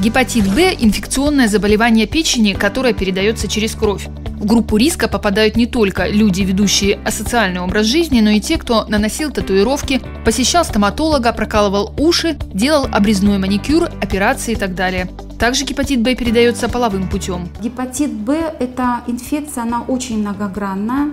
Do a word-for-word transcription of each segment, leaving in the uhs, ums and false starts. Гепатит Б – инфекционное заболевание печени, которое передается через кровь. В группу риска попадают не только люди, ведущие асоциальный образ жизни, но и те, кто наносил татуировки, посещал стоматолога, прокалывал уши, делал обрезной маникюр, операции и так далее. Также гепатит Б передается половым путем. Гепатит Б – это инфекция, она очень многогранная.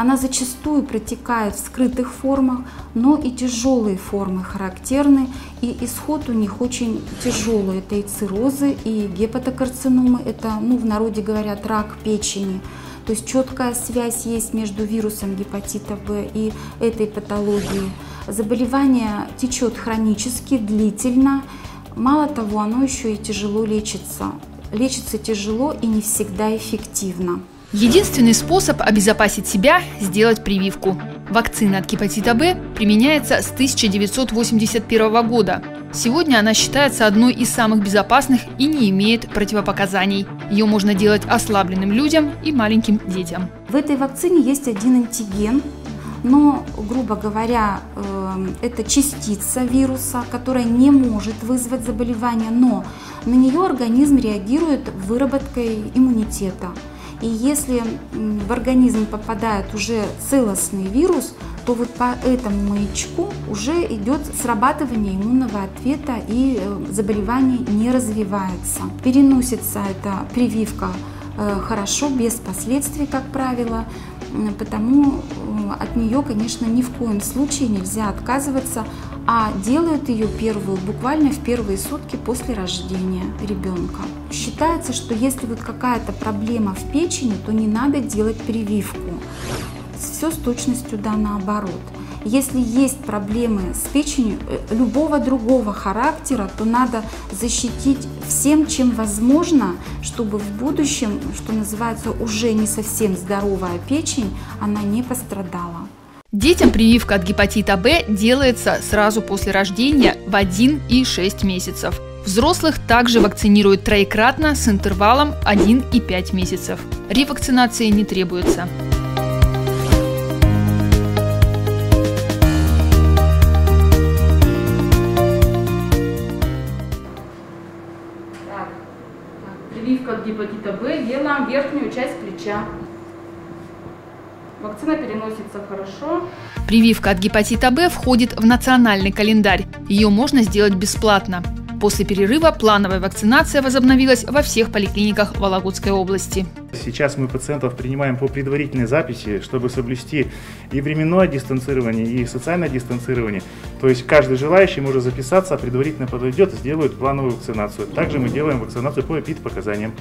Она зачастую протекает в скрытых формах, но и тяжелые формы характерны, и исход у них очень тяжелый. Это и циррозы, и гепатокарциномы, это, ну, в народе говорят, рак печени. То есть четкая связь есть между вирусом гепатита Б и этой патологией. Заболевание течет хронически, длительно. Мало того, оно еще и тяжело лечится. Лечится тяжело и не всегда эффективно. Единственный способ обезопасить себя – сделать прививку. Вакцина от гепатита Б применяется с тысяча девятьсот восемьдесят первого года. Сегодня она считается одной из самых безопасных и не имеет противопоказаний. Ее можно делать ослабленным людям и маленьким детям. В этой вакцине есть один антиген, но, грубо говоря, это частица вируса, которая не может вызвать заболевание, но на нее организм реагирует выработкой иммунитета. И если в организм попадает уже целостный вирус, то вот по этому маячку уже идет срабатывание иммунного ответа, и заболевание не развивается. Переносится эта прививка хорошо, без последствий, как правило, потому от нее, конечно, ни в коем случае нельзя отказываться, а делают ее первую буквально в первые сутки после рождения ребенка. Считается, что если вот какая-то проблема в печени, то не надо делать прививку. Все с точностью да наоборот. Если есть проблемы с печенью любого другого характера, то надо защитить всем, чем возможно, чтобы в будущем, что называется, уже не совсем здоровая печень, она не пострадала. Детям прививка от гепатита Б делается сразу после рождения в один и шесть месяцев. Взрослых также вакцинируют троекратно с интервалом один и пять месяцев. Ревакцинации не требуется. Прививка от гепатита Б, делаем верхнюю часть плеча. Вакцина переносится хорошо. Прививка от гепатита Б входит в национальный календарь. Ее можно сделать бесплатно. После перерыва плановая вакцинация возобновилась во всех поликлиниках Вологодской области. Сейчас мы пациентов принимаем по предварительной записи, чтобы соблюсти и временное дистанцирование, и социальное дистанцирование. То есть каждый желающий может записаться, предварительно подойдет, сделают плановую вакцинацию. Также мы делаем вакцинацию по эпидпоказаниям.